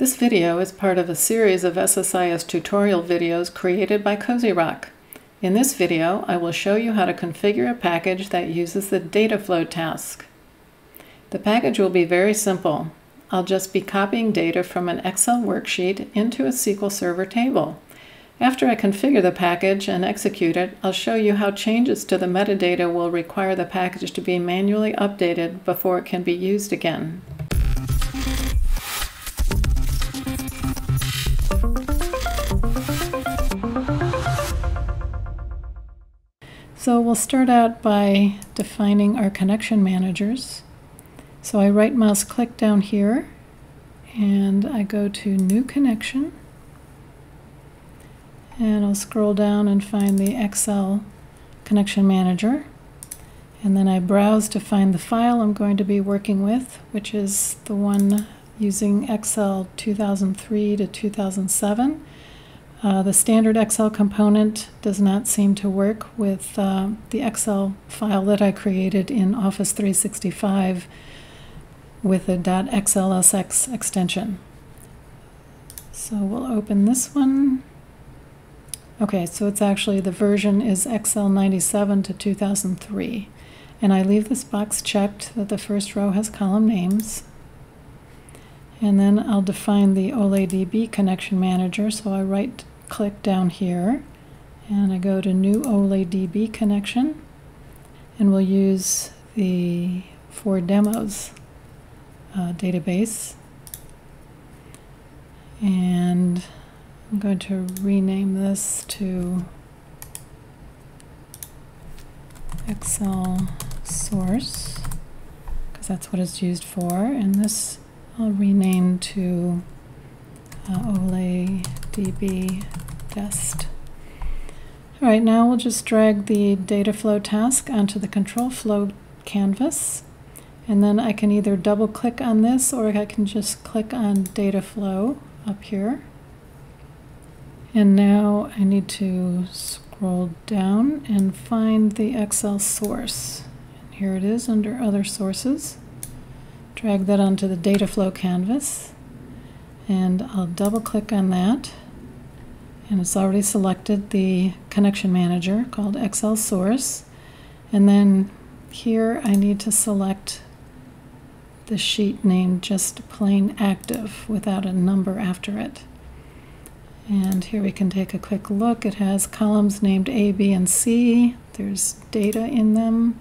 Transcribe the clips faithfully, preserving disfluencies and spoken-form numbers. This video is part of a series of S S I S tutorial videos created by COZYROC. In this video, I will show you how to configure a package that uses the DataFlow task. The package will be very simple. I'll just be copying data from an Excel worksheet into a S Q L Server table. After I configure the package and execute it, I'll show you how changes to the metadata will require the package to be manually updated before it can be used again. So we'll start out by defining our connection managers. So I right mouse click down here and I go to New Connection. And I'll scroll down and find the Excel Connection Manager. And then I browse to find the file I'm going to be working with, which is the one using Excel two thousand three to two thousand seven. Uh, the standard Excel component does not seem to work with uh, the Excel file that I created in Office three sixty-five with a .xlsx extension. So we'll open this one. Okay, so it's actually, the version is Excel ninety-seven to two thousand three. And I leave this box checked that the first row has column names. And then I'll define the O L E D B connection manager. So I right click down here and I go to New O L E D B connection. And we'll use the For Demos uh, database. And I'm going to rename this to Excel Source, because that's what it's used for. And this I'll rename to uh, O L E D B Test. All right, now we'll just drag the DataFlow task onto the control flow canvas. And then I can either double click on this or I can just click on DataFlow up here. And now I need to scroll down and find the Excel source. And here it is under Other Sources. Drag that onto the DataFlow canvas. And I'll double click on that. And it's already selected the connection manager called Excel Source. And then here I need to select the sheet named just plain active without a number after it. And here we can take a quick look. It has columns named A, B, and C. There's data in them.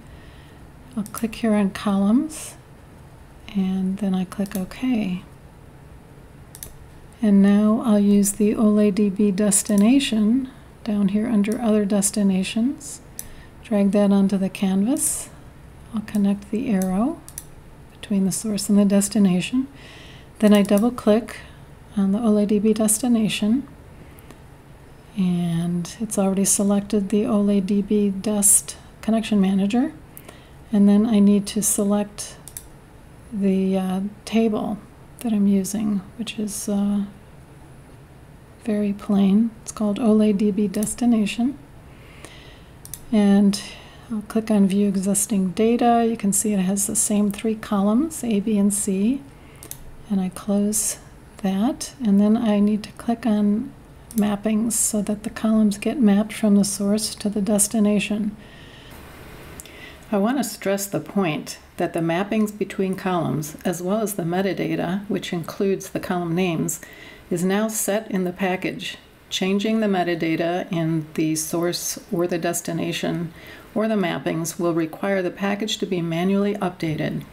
I'll click here on columns, and then I click OK. And now I'll use the O L E D B destination down here under Other Destinations. Drag that onto the canvas. I'll connect the arrow between the source and the destination. Then I double click on the O L E D B destination. And it's already selected the O L E D B Dest Connection Manager. And then I need to select the uh, table that I'm using, which is uh, very plain. It's called O L E D B Destination. And I'll click on View Existing Data. You can see it has the same three columns, A, B, and C. And I close that, and then I need to click on mappings so that the columns get mapped from the source to the destination. I want to stress the point that the mappings between columns, as well as the metadata, which includes the column names, is now set in the package. Changing the metadata in the source or the destination or the mappings will require the package to be manually updated.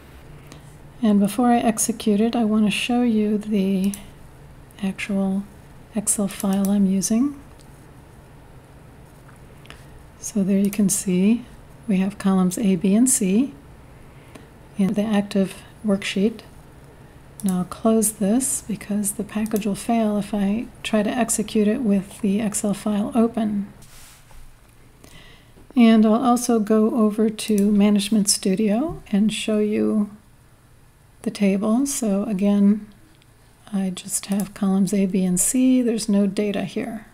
And before I execute it, I want to show you the actual Excel file I'm using. So there you can see we have columns A, B, and C in the active worksheet. Now I'll close this because the package will fail if I try to execute it with the Excel file open. And I'll also go over to Management Studio and show you the table. So again, I just have columns A, B, and C. There's no data here.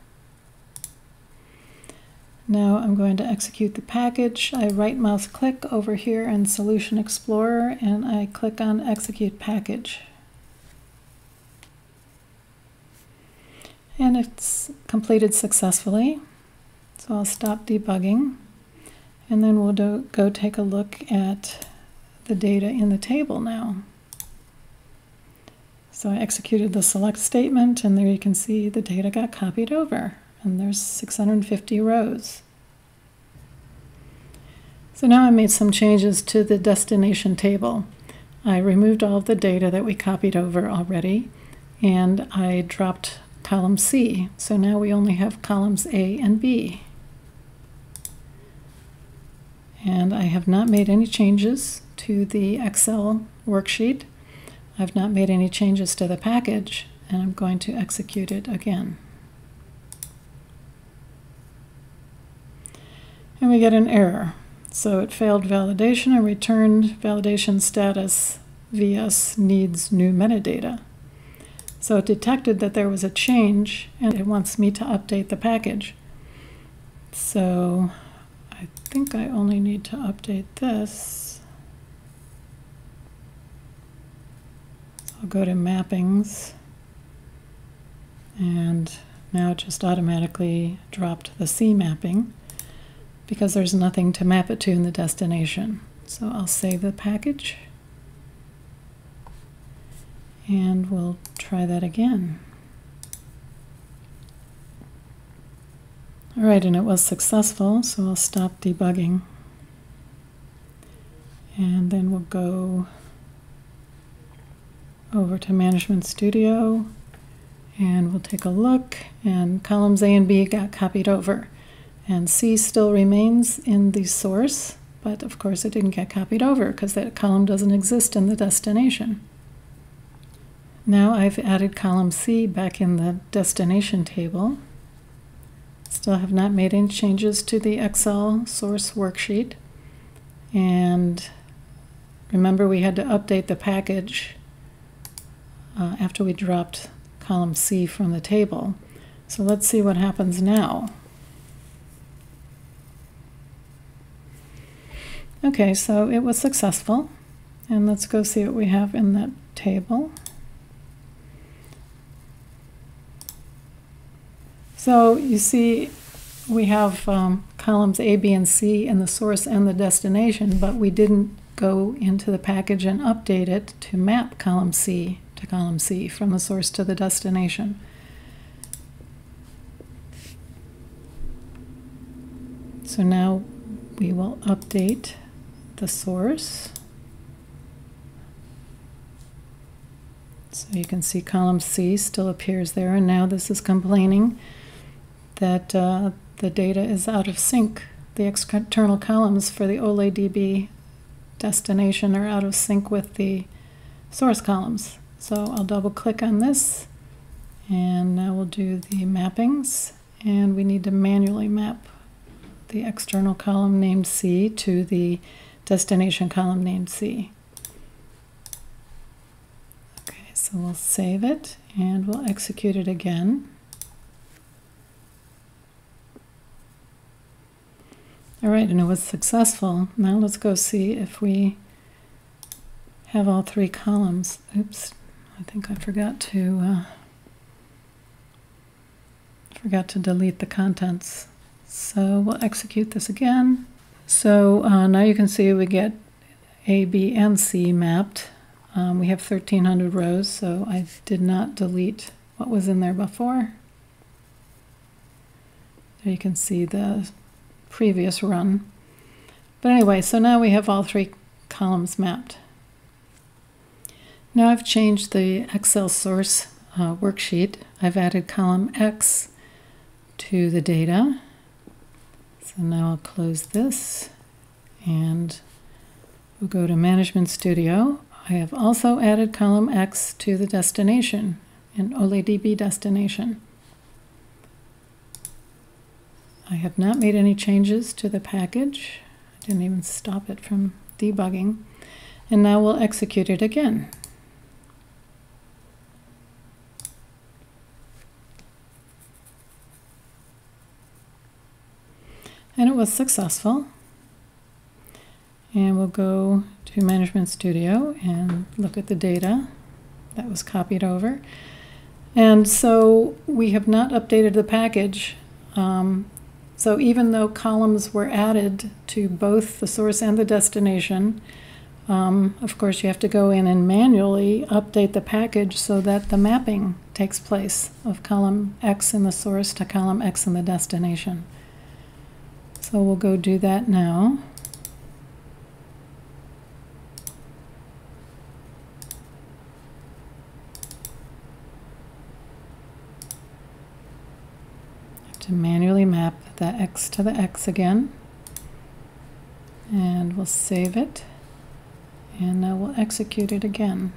Now I'm going to execute the package. I right mouse click over here in Solution Explorer and I click on Execute Package. and it's completed successfully. So I'll stop debugging, and then we'll do, go take a look at the data in the table now. So I executed the select statement, and there you can see the data got copied over, and there's six hundred fifty rows. So now I made some changes to the destination table. I removed all of the data that we copied over already, and I dropped column C. So now we only have columns A and B. And I have not made any changes to the Excel worksheet. I've not made any changes to the package, and I'm going to execute it again. And we get an error. So it failed validation and returned validation status V S needs new metadata. So it detected that there was a change, and it wants me to update the package. So I think I only need to update this. So I'll go to mappings, and now it just automatically dropped the C mapping, because there's nothing to map it to in the destination. So I'll save the package, and we'll try that again. All right, and it was successful, so I'll stop debugging. And then we'll go over to Management Studio, and we'll take a look, and columns A and B got copied over. And C still remains in the source, but of course it didn't get copied over because that column doesn't exist in the destination. Now I've added column C back in the destination table. Still have not made any changes to the Excel source worksheet. And remember, we had to update the package uh, after we dropped column C from the table. So let's see what happens now. Okay, so it was successful, and let's go see what we have in that table. So you see we have um, columns A, B, and C in the source and the destination, but we didn't go into the package and update it to map column C to column C from the source to the destination. So now we will update the source. So you can see column C still appears there, and now this is complaining that uh, the data is out of sync. The external columns for the O L E D B destination are out of sync with the source columns. So I'll double click on this, and now we'll do the mappings, and we need to manually map the external column named C to the destination column named C. Okay, so we'll save it, and we'll execute it again. All right, and it was successful. Now let's go see if we have all three columns. Oops, I think I forgot to uh, forgot to delete the contents. So we'll execute this again. So uh, now you can see we get A, B, and C mapped. Um, we have thirteen hundred rows, so I did not delete what was in there before. There you can see the previous run. But anyway, so now we have all three columns mapped. Now I've changed the Excel source uh, worksheet. I've added column X to the data. So now I'll close this, and we'll go to Management Studio. I have also added column X to the destination, an O L E D B destination. I have not made any changes to the package. I didn't even stop it from debugging. And now we'll execute it again. And it was successful. And we'll go to Management Studio and look at the data that was copied over. And so we have not updated the package. Um, so even though columns were added to both the source and the destination, um, of course you have to go in and manually update the package so that the mapping takes place of column X in the source to column X in the destination. So we'll go do that now. To manually map the X to the X again, and we'll save it, and now we'll execute it again.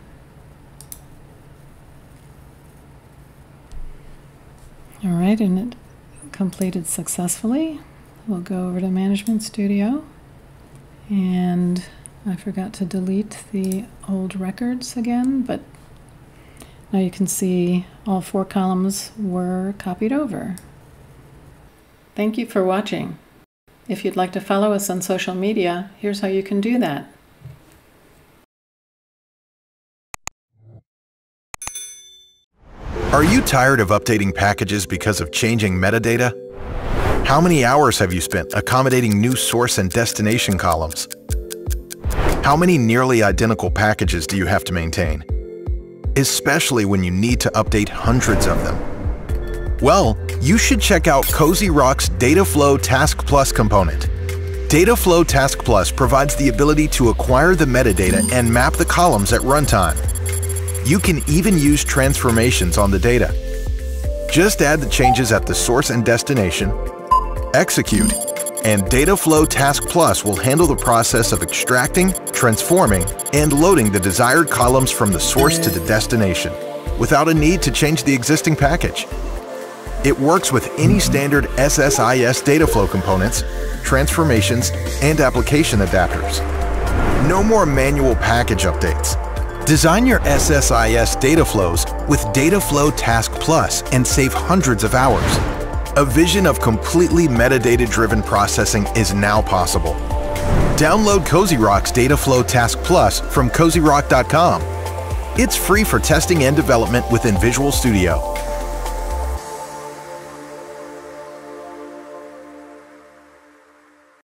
All right, and it completed successfully. We'll go over to Management Studio, and I forgot to delete the old records again, but now you can see all four columns were copied over. Thank you for watching. If you'd like to follow us on social media, here's how you can do that. Are you tired of updating packages because of changing metadata? How many hours have you spent accommodating new source and destination columns? How many nearly identical packages do you have to maintain, especially when you need to update hundreds of them? Well, you should check out COZYROC's DataFlow Task Plus component. DataFlow Task Plus provides the ability to acquire the metadata and map the columns at runtime. You can even use transformations on the data. Just add the changes at the source and destination, execute, and DataFlow Task Plus will handle the process of extracting, transforming, and loading the desired columns from the source to the destination without a need to change the existing package. It works with any standard S S I S Dataflow components, transformations, and application adapters. No more manual package updates. Design your S S I S Dataflows with Dataflow Task Plus and save hundreds of hours. A vision of completely metadata-driven processing is now possible. Download COZYROC's Dataflow Task Plus from COZYROC dot com. It's free for testing and development within Visual Studio.